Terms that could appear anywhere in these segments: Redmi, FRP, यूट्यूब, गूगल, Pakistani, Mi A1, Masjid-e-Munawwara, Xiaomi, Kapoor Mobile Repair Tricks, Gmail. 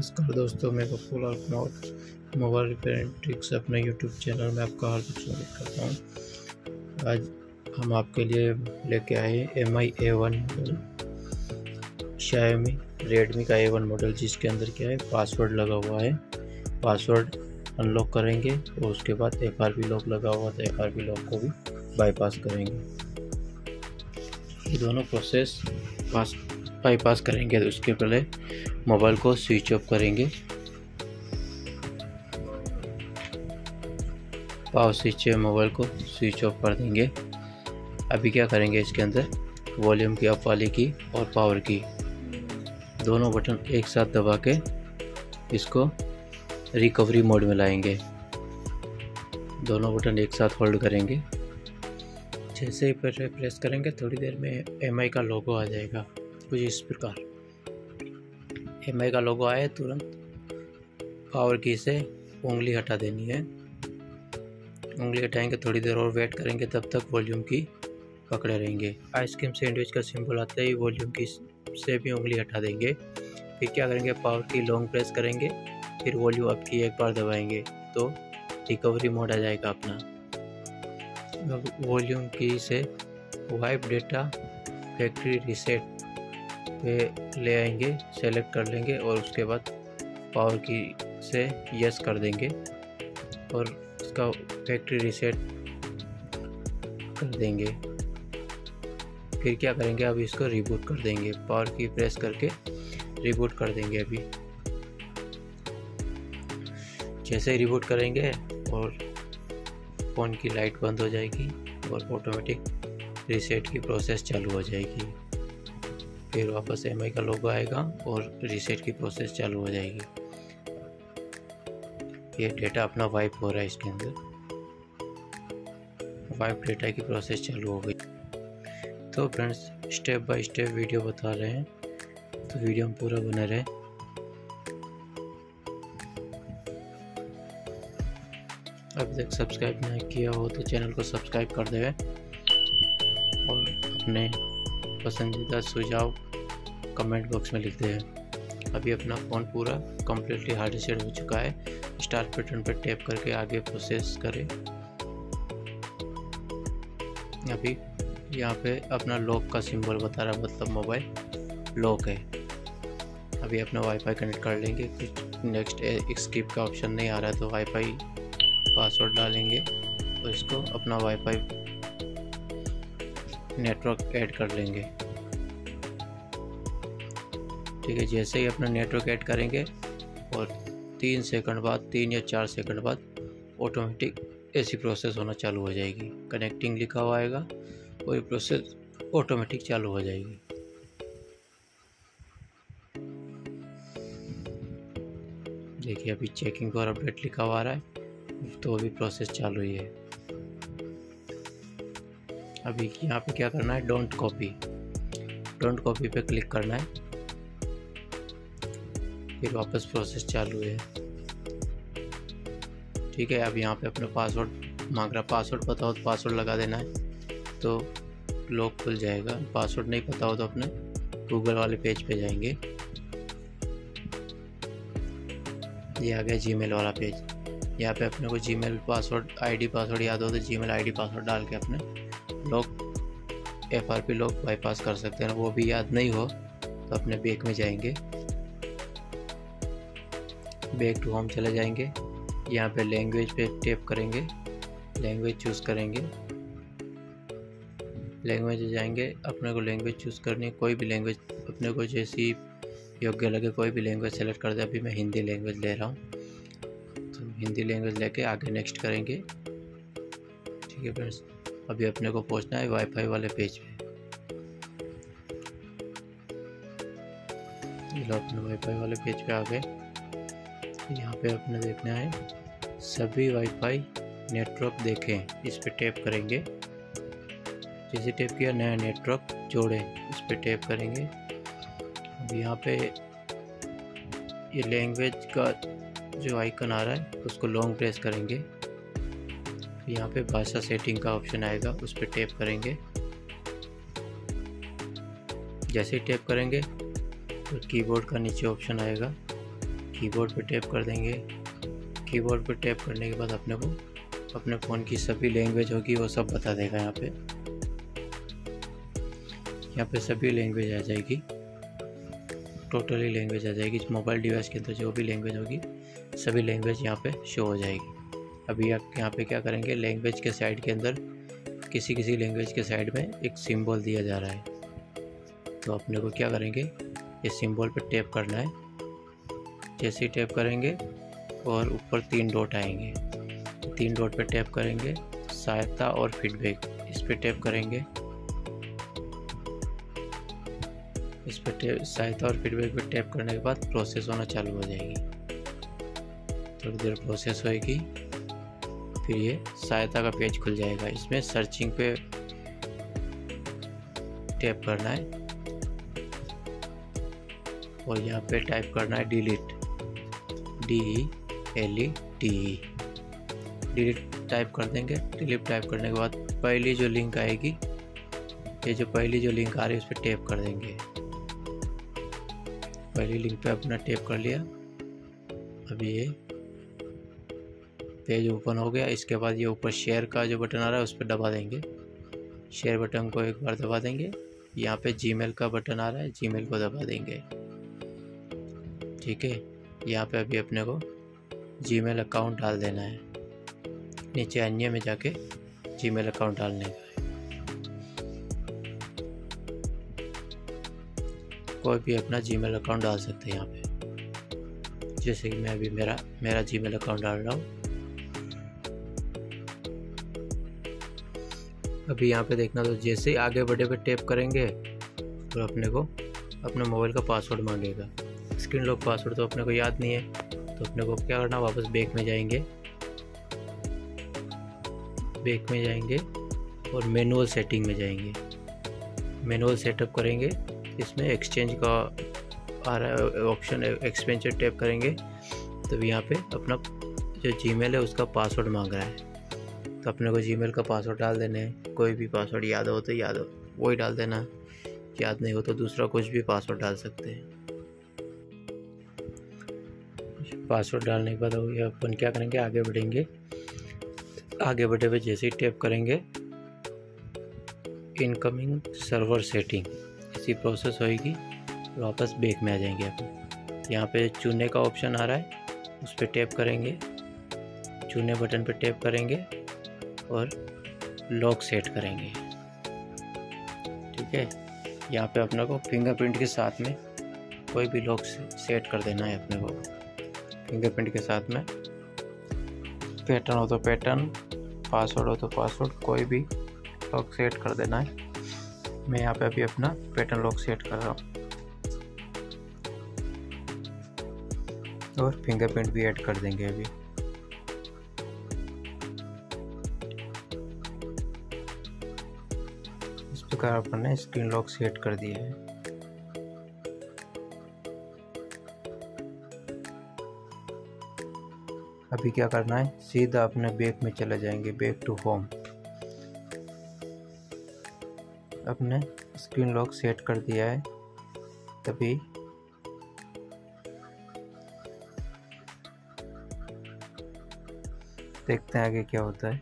नमस्कार दोस्तों, मैं कपूर मोबाइल रिपेयर ट्रिक्स अपने यूट्यूब चैनल में आपका हार्दिक स्वागत करता हूँ। आज हम आपके लिए लेके आए हैं Mi A1 model, Xiaomi Redmi का A1 मॉडल, जिसके अंदर क्या है पासवर्ड लगा हुआ है। पासवर्ड अनलॉक करेंगे और उसके बाद FRP लॉक लगा हुआ था, FRP लॉक को भी बाईपास करेंगे। ये दोनों प्रोसेस बाईपास करेंगे तो उसके पहले मोबाइल को स्विच ऑफ करेंगे। पावर स्विच से मोबाइल को स्विच ऑफ कर देंगे। अभी क्या करेंगे, इसके अंदर वॉल्यूम की, अप वाले की और पावर की, दोनों बटन एक साथ दबा के इसको रिकवरी मोड में लाएंगे। दोनों बटन एक साथ होल्ड करेंगे। जैसे ही पर प्रेस करेंगे थोड़ी देर में Mi का लोगो आ जाएगा, कुछ इस प्रकार। Mi का लोगो आए तुरंत पावर की से उंगली हटा देनी है। उंगली हटाएंगे, थोड़ी देर और वेट करेंगे, तब तक वॉल्यूम की पकड़े रहेंगे। आइसक्रीम सैंडविच का सिंबल आता है, वॉल्यूम की से भी उंगली हटा देंगे। फिर क्या करेंगे, पावर की लॉन्ग प्रेस करेंगे, फिर वॉल्यूम अप की एक बार दबाएंगे तो रिकवरी मोड आ जाएगा अपना। अब वॉल्यूम की से वाइप डेटा फैक्ट्री रीसेट पे ले आएंगे, सेलेक्ट कर लेंगे और उसके बाद पावर की से यस कर देंगे और इसका फैक्ट्री रीसेट कर देंगे। फिर क्या करेंगे, अब इसको रिबूट कर देंगे। पावर की प्रेस करके रिबूट कर देंगे। अभी जैसे ही रिबूट करेंगे और फ़ोन की लाइट बंद हो जाएगी और ऑटोमेटिक रीसेट की प्रोसेस चालू हो जाएगी। फिर वापस Mi का लोगो आएगा और रीसेट की प्रोसेस चालू हो जाएगी। ये डेटा अपना वाइप हो रहा है, इसके अंदर वाइप डेटा की प्रोसेस चालू हो गई। तो friends, step by step video बता रहे हैं, तो वीडियो में पूरा बना रहे। अभी तक सब्सक्राइब नहीं किया हो तो चैनल को सब्सक्राइब कर दें और अपने पसंदीदा सुझाव कमेंट बॉक्स में लिखते हैं। अभी अपना फ़ोन पूरा कम्प्लीटली हार्ड रीसेट हो चुका है। स्टार्ट बटन पर टैप करके आगे प्रोसेस करें। अभी यहाँ पे अपना लॉक का सिंबल बता रहा है, मतलब मोबाइल लॉक है। अभी अपना वाईफाई कनेक्ट कर लेंगे। कुछ नेक्स्ट स्किप का ऑप्शन नहीं आ रहा तो वाईफाई पासवर्ड डालेंगे और इसको अपना वाईफाई नेटवर्क ऐड कर लेंगे। ठीक है, जैसे ही अपना नेटवर्क ऐड करेंगे और 3 सेकंड बाद, 3 या 4 सेकंड बाद ऑटोमेटिक ऐसी प्रोसेस होना चालू हो जाएगी। कनेक्टिंग लिखा हुआ आएगा और ये प्रोसेस ऑटोमेटिक चालू हो जाएगी। देखिए अभी चेकिंग और अपडेट लिखा हुआ आ रहा है, तो अभी प्रोसेस चालू ही है। अभी यहाँ पे क्या करना है, डोंट कॉपी पे क्लिक करना है। फिर वापस प्रोसेस चालू है। ठीक है, अब यहाँ पे अपना पासवर्ड मांग रहा, पासवर्ड पता हो तो पासवर्ड लगा देना है तो लॉक खुल जाएगा। पासवर्ड नहीं पता हो तो अपने गूगल वाले पेज पे जाएंगे। ये आ गया जीमेल वाला पेज। यहाँ पे अपने को जीमेल पासवर्ड आईडी पासवर्ड याद हो तो जीमेल आईडी पासवर्ड डाल के अपने लॉक FRP लॉक बाईपास कर सकते हैं। वो भी याद नहीं हो तो अपने बैक में जाएंगे, बैक टू होम चले जाएंगे। यहाँ पे लैंग्वेज पे टैप करेंगे, लैंग्वेज चूज़ करेंगे, लैंग्वेज जाएंगे। अपने को लैंग्वेज चूज़ करनी है, कोई भी लैंग्वेज अपने को जैसी योग्य लगे कोई भी लैंग्वेज सेलेक्ट कर दे। अभी मैं हिंदी लैंग्वेज ले रहा हूँ तो हिंदी लैंग्वेज लेके आगे नेक्स्ट करेंगे। ठीक है फ्रेंड्स, अभी अपने को पहुँचना है वाईफाई वाले पेज पे। अपने वाईफाई वाले पेज पे आ गए। यहाँ पे अपने देखना है सभी वाईफाई नेटवर्क देखें, इस पे टैप करेंगे। जैसे टैप किया नया नेटवर्क जोड़ें, इस पे टैप करेंगे। अब यहाँ पे ये लैंग्वेज का जो आइकन आ रहा है उसको लॉन्ग प्रेस करेंगे। यहाँ पे भाषा सेटिंग का ऑप्शन आएगा, उस पे टैप करेंगे। जैसे ही टैप करेंगे तो कीबोर्ड का नीचे ऑप्शन आएगा, कीबोर्ड पर टैप कर देंगे। कीबोर्ड पर टैप करने के बाद अपने को अपने फ़ोन की सभी लैंग्वेज होगी वो सब बता देगा। यहाँ पे सभी लैंग्वेज आ जाएगी, टोटली लैंग्वेज आ जाएगी। मोबाइल डिवाइस के अंदर जो भी लैंग्वेज होगी सभी लैंग्वेज यहाँ पे शो हो जाएगी। अभी आप यहाँ पे क्या करेंगे, लैंग्वेज के साइड के अंदर किसी लैंग्वेज के साइड में एक सिंबल दिया जा रहा है, तो अपने को क्या करेंगे, इस सिंबल पर टैप करना है। जैसे ही टैप करेंगे और ऊपर 3 डॉट आएंगे, 3 डॉट पर टैप करेंगे, सहायता और फीडबैक इस पर टैप करेंगे। इस पर सहायता और फीडबैक पर टैप करने के बाद प्रोसेस होना चालू हो जाएगी। थोड़ी देर प्रोसेस होएगी, फिर ये सहायता का पेज खुल जाएगा। इसमें सर्चिंग पे टैप करना है और यहाँ पे टाइप करना है डिलीट, DELETE, डिलीट टाइप कर देंगे। डिलीट टाइप करने के बाद पहली जो लिंक आएगी, ये जो पहली जो लिंक आ रही है उस पर टैप कर देंगे। पहली लिंक पे अपना टैप कर लिया, अभी ये पेज ओपन हो गया। इसके बाद ये ऊपर शेयर का जो बटन आ रहा है उस पर दबा देंगे, शेयर बटन को एक बार दबा देंगे। यहाँ पे जीमेल का बटन आ रहा है, जीमेल को दबा देंगे। ठीक है, यहाँ पे अभी अपने को जीमेल अकाउंट डाल देना है, नीचे अन्य में जाके जीमेल अकाउंट डालने का। कोई भी अपना जीमेल अकाउंट डाल सकते हैं यहाँ पे, जैसे कि मैं अभी मेरा जीमेल अकाउंट डाल रहा हूँ। अभी यहाँ पे देखना, तो जैसे ही आगे बढ़े पे टैप करेंगे तो अपने को अपने मोबाइल का पासवर्ड मांगेगा। स्क्रीन लॉक पासवर्ड तो अपने को याद नहीं है, तो अपने को क्या करना, वापस बैक में जाएंगे, बैक में जाएंगे और मैनुअल सेटिंग में जाएंगे। मैनुअल सेटअप करेंगे, इसमें एक्सचेंज का आ रहा है ऑप्शन, एक्सपेंस टैप करेंगे तो यहाँ पे अपना जो जीमेल है उसका पासवर्ड मांग रहा है, तो अपने को जीमेल का पासवर्ड डाल देना है। कोई भी पासवर्ड याद हो तो याद हो वही डाल देना, याद नहीं हो तो दूसरा कुछ भी पासवर्ड डाल सकते हैं। पासवर्ड डालने के बाद अपन क्या करेंगे, आगे बढ़ेंगे। आगे बढ़े पे जैसे ही टैप करेंगे, इनकमिंग सर्वर सेटिंग ऐसी प्रोसेस होएगी, वापस बैक में आ जाएंगे। अपन यहाँ पे चुने का ऑप्शन आ रहा है, उस पर टैप करेंगे, चुने बटन पर टैप करेंगे और लॉक सेट करेंगे। ठीक है, यहाँ पे अपने को फिंगरप्रिंट के साथ में कोई भी लॉक सेट कर देना है। अपने को फिंगरप्रिंट के साथ में पैटर्न हो तो पैटर्न, पासवर्ड हो तो पासवर्ड, कोई भी लॉक सेट कर देना है। मैं यहाँ पे अभी अपना पैटर्न लॉक सेट कर रहा हूँ और फिंगरप्रिंट भी ऐड कर देंगे। अभी इस प्रकार अपन ने स्क्रीन लॉक सेट कर दिया है। अभी क्या करना है, सीधा अपने बैक में चले जाएंगे, बैक टू होम। अपने स्क्रीन लॉक सेट कर दिया है, तभी देखते हैं आगे क्या होता है।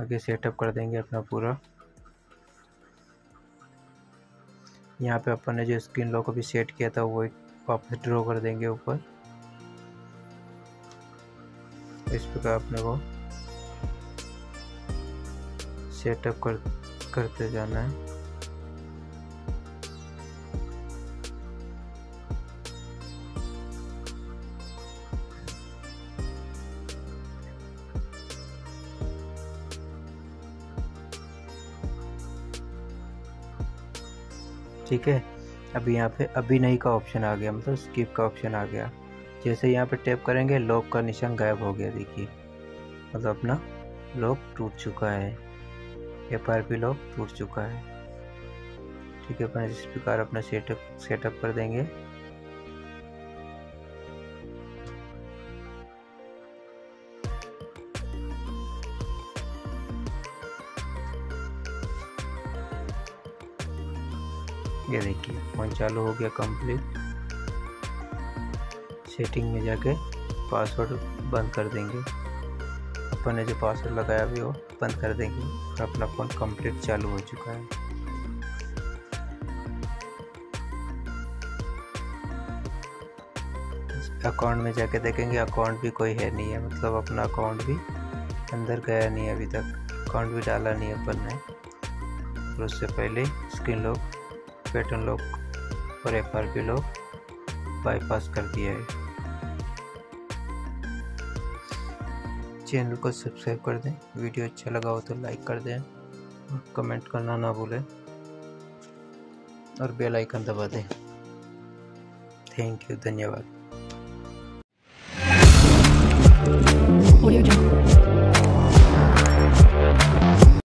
आगे सेटअप कर देंगे अपना पूरा। यहाँ पे अपन ने जो स्क्रीन लॉक अभी सेट किया था वो वापस ड्रॉ कर देंगे ऊपर। इस प्रकार अपने को सेटअप करते जाना है। ठीक है, अभी यहाँ पे अभी नहीं का ऑप्शन आ गया, मतलब स्किप का ऑप्शन आ गया। जैसे यहाँ पे टैप करेंगे, लॉक का निशान गायब हो गया। देखिए, मतलब अपना लॉक टूट चुका है, FRP लॉक टूट चुका है। ठीक है, अपन इस प्रकार अपना सेटअप कर देंगे। ये देखिए फोन चालू हो गया कंप्लीट। सेटिंग में जाके पासवर्ड बंद कर देंगे, अपन ने जो पासवर्ड लगाया भी वो बंद कर देंगे और अपना फ़ोन कंप्लीट चालू हो चुका है। अकाउंट में जाके देखेंगे, अकाउंट भी कोई है नहीं है, मतलब अपना अकाउंट भी अंदर गया नहीं है, अभी तक अकाउंट भी डाला नहीं है अपन ने। और उससे पहले स्क्रीन लॉक, पैटर्न लॉक और FRP लॉक बाईपास कर दिया है। चैनल को सब्सक्राइब कर दें, वीडियो अच्छा लगा हो तो लाइक कर दें और कमेंट करना ना भूलें और बेल आइकन दबा दें। थैंक यू, धन्यवाद।